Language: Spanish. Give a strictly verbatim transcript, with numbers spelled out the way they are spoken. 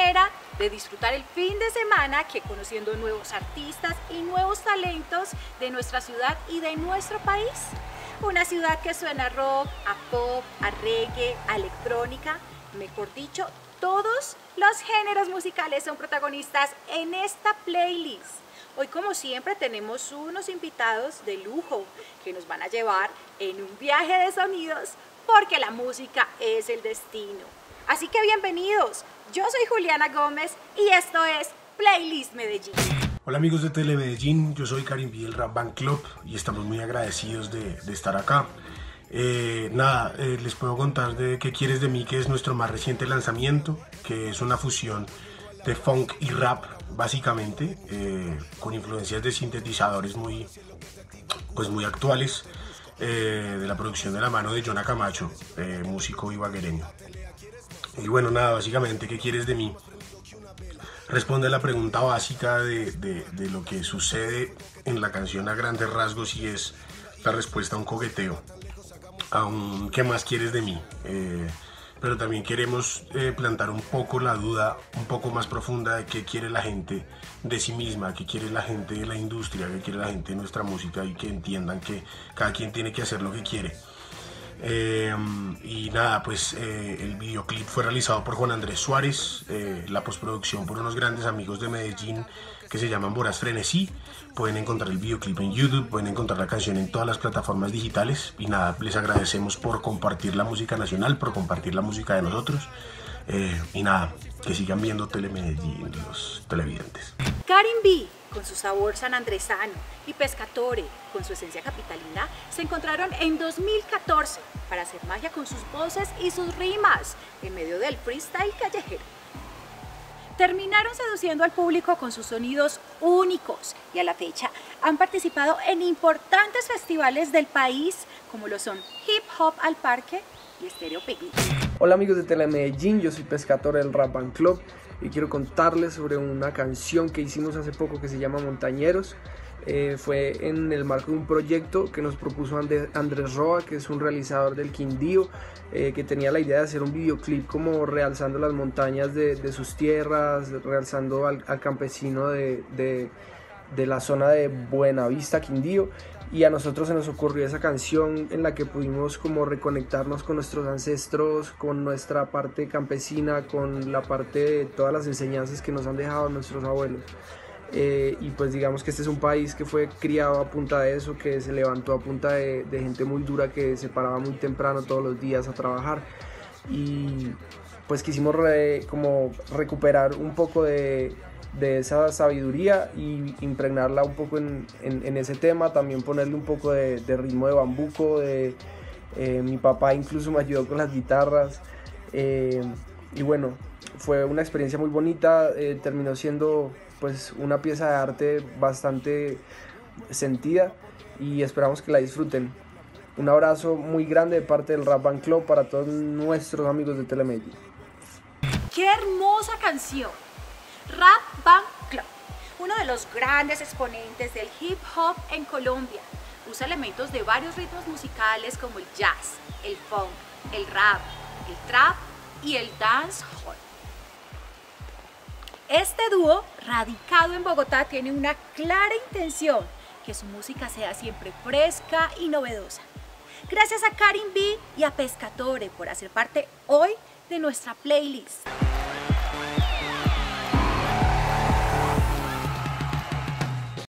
manera de disfrutar el fin de semana que conociendo nuevos artistas y nuevos talentos de nuestra ciudad y de nuestro país. Una ciudad que suena a rock, a pop, a reggae, a electrónica, mejor dicho, todos los géneros musicales son protagonistas en esta playlist. Hoy, como siempre, tenemos unos invitados de lujo que nos van a llevar en un viaje de sonidos porque la música es el destino. Así que bienvenidos, yo soy Juliana Gómez y esto es Playlist Medellín. Hola amigos de Telemedellín, yo soy Karim Biel, Rap Band Club, y estamos muy agradecidos de, de estar acá. Eh, nada, eh, les puedo contar de Qué Quieres de Mí, que es nuestro más reciente lanzamiento, que es una fusión de funk y rap, básicamente, eh, con influencias de sintetizadores muy, pues muy actuales, eh, de la producción de la mano de John Acamacho, eh, músico ibaguereño. Y bueno, nada, básicamente, ¿qué quieres de mí? Responde a la pregunta básica de, de, de lo que sucede en la canción a grandes rasgos, y es la respuesta a un coqueteo, a un ¿qué más quieres de mí? Eh, pero también queremos eh, plantar un poco la duda un poco más profunda de qué quiere la gente de sí misma, qué quiere la gente de la industria, qué quiere la gente de nuestra música, y que entiendan que cada quien tiene que hacer lo que quiere. Eh, y nada, pues eh, el videoclip fue realizado por Juan Andrés Suárez, eh, la postproducción por unos grandes amigos de Medellín que se llaman Boras Frenesí. Pueden encontrar el videoclip en YouTube, pueden encontrar la canción en todas las plataformas digitales, y nada, les agradecemos por compartir la música nacional, por compartir la música de nosotros, eh, y nada, que sigan viendo Telemedellín los televidentes. Karim B con su sabor sanandresano y Pescatore con su esencia capitalina se encontraron en dos mil catorce para hacer magia con sus voces y sus rimas en medio del freestyle callejero. Terminaron seduciendo al público con sus sonidos únicos, y a la fecha han participado en importantes festivales del país como lo son Hip Hop al Parque y Estéreo Picnic. Hola amigos de Telemedellín, yo soy Pescatore del Rap Band Club y quiero contarles sobre una canción que hicimos hace poco que se llama Montañeros. Eh, fue en el marco de un proyecto que nos propuso Ande Andrés Roa, que es un realizador del Quindío, eh, que tenía la idea de hacer un videoclip como realzando las montañas de, de sus tierras, realzando al, al campesino de, de, de la zona de Buenavista, Quindío. Y a nosotros se nos ocurrió esa canción en la que pudimos como reconectarnos con nuestros ancestros, con nuestra parte campesina, con la parte de todas las enseñanzas que nos han dejado nuestros abuelos. Eh, y pues digamos que este es un país que fue criado a punta de eso, que se levantó a punta de, de gente muy dura que se paraba muy temprano todos los días a trabajar, y pues quisimos re, como recuperar un poco de, de esa sabiduría y impregnarla un poco en, en, en ese tema, también ponerle un poco de, de ritmo de bambuco, de, eh, mi papá incluso me ayudó con las guitarras, eh, y bueno, fue una experiencia muy bonita, eh, terminó siendo pues una pieza de arte bastante sentida y esperamos que la disfruten. Un abrazo muy grande de parte del Rap Band Club para todos nuestros amigos de Telemedellín. ¡Qué hermosa canción! Rap Band Club, uno de los grandes exponentes del hip hop en Colombia, usa elementos de varios ritmos musicales como el jazz, el funk, el rap, el trap y el dancehall. Este dúo, radicado en Bogotá, tiene una clara intención: que su música sea siempre fresca y novedosa. Gracias a Karim B y a Pescatore por hacer parte hoy de nuestra playlist.